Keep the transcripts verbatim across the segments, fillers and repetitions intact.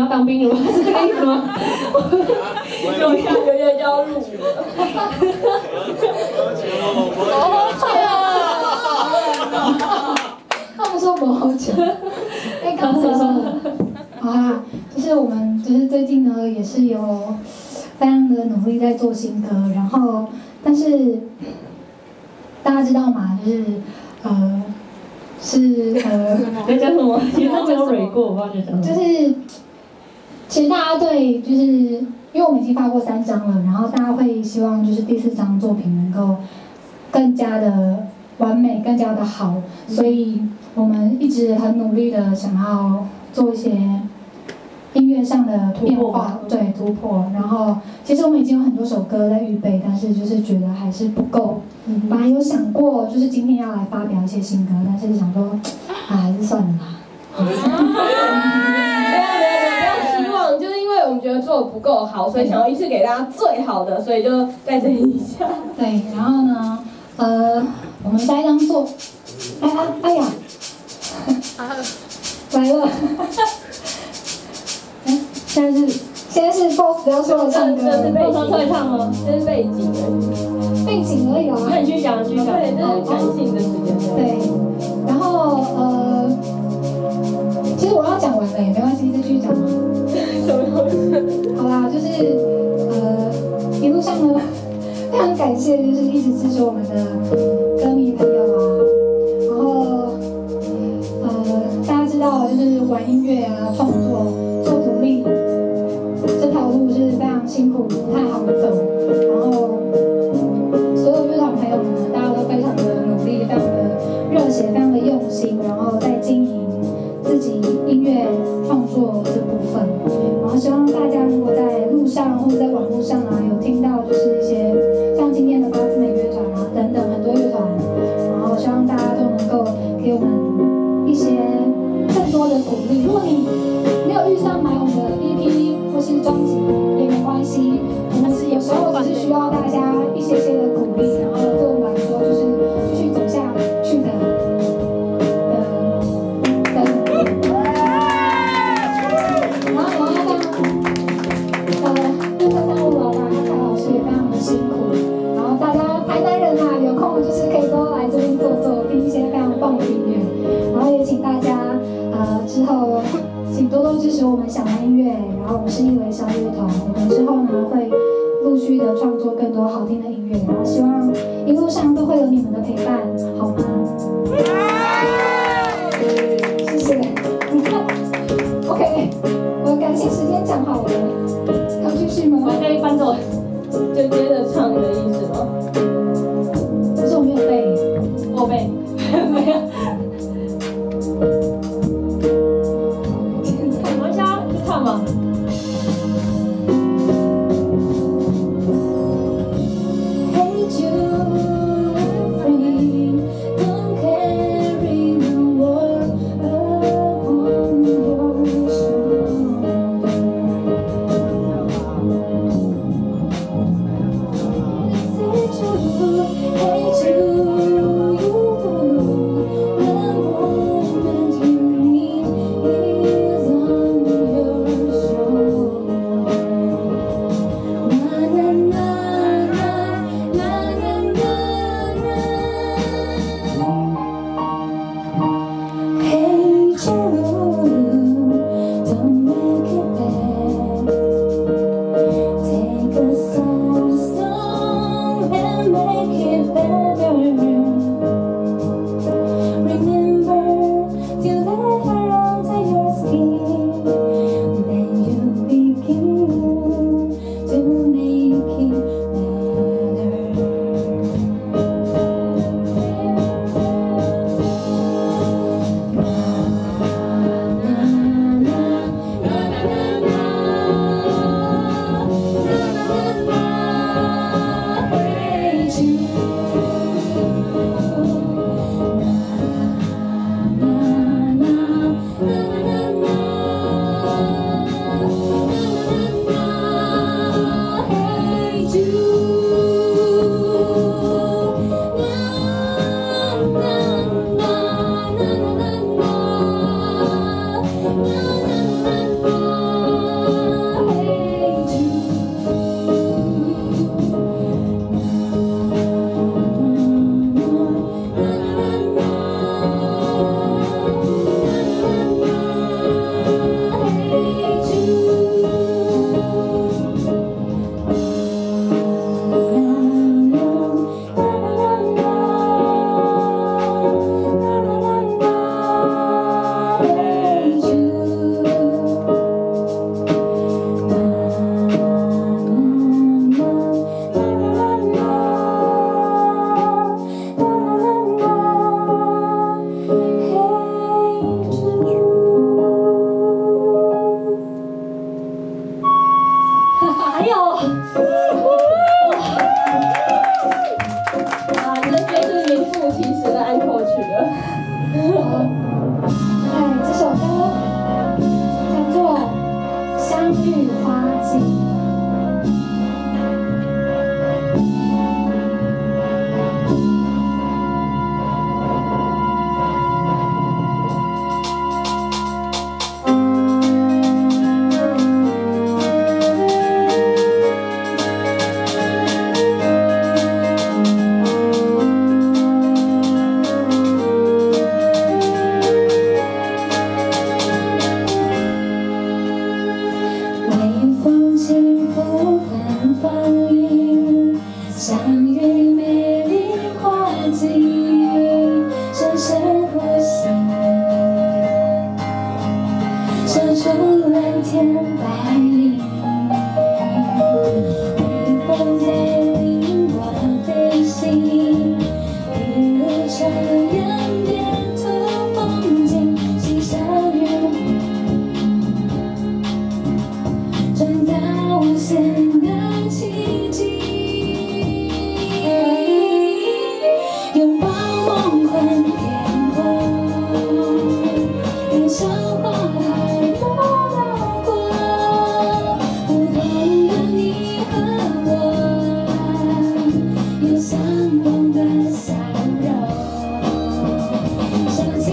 要当兵了吗？是这个意思吗？有下个月就要入伍了。好巧啊！他们说我好巧。哎，刚才说好啦，就是我们就是最近呢也是有非常的努力在做新歌，然后但是大家知道嘛，就是呃。 是呃，在讲什么？其实都没有蕊过，我不知道在讲什么。就是，其实大家对，就是因为我们已经发过三张了，然后大家会希望就是第四张作品能够更加的完美，更加的好，所以我们一直很努力的想要做一些音乐上的变化，对，突破。然后其实我们已经有很多首歌在预备，但是就是觉得还是不够。 本来有想过，就是今天要来发表一些新歌，但是想说，啊，还是算了吧。没有没有没有，不要失望，就是因为我们觉得做的不够好，所以想要一次给大家最好的，所以就再等一下。对，然后呢，呃，我们下一张做，哎呀哎呀，来了，哎，现在是。 现在是 boss 不要说我唱歌，这是背景，会唱吗？这是背景，背景而已啊。那你去讲，去讲，对，这是感性的时间。对，然后呃，其实我要讲完了也没关系，再继续讲。什么？好啦，就是呃，一路上呢，非常感谢就是一直支持我们的歌迷朋友啊，然后呃，大家知道就是玩音乐啊，创作。 辛苦，不太好走。然后，所有乐团朋友们，大家都非常的努力，非常的热血，非常的用心，然后在经营自己音乐创作这部分。然后，希望大家如果在路上或者在网络上啊，有听到就是一些像今天的八字眉乐团啊等等很多乐团，然后希望大家都能够给我们一些更多的鼓励。如果你没有遇上买我们的 E P 或是专辑， 我们有时候只是需要大家一些些的鼓励，然后对我们来说就是继续走下去的的的。然后我要让呃陆克三五老板和凯老师也非常的辛苦，然后大家台南人啊，有空就是可以多来这边坐坐，听一些非常棒的音乐。然后也请大家呃之后请多多支持我们小南音乐，然后我们是一维小乐团。 之后呢，会陆续的创作更多好听的音乐，然后希望一路上都会有你们的陪伴，好吗？谢谢。OK， 我感谢时间讲好了，要继续吗？可以翻走，就接着唱的意思吗？可是我没有背，我背，没有。 You're free, don't carry 万千百里，微风带领我飞行，一路上演变出风景，喜笑颜，创造无限的奇迹，拥抱梦幻天空，燃烧花海。 手牵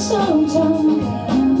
手，中的梦。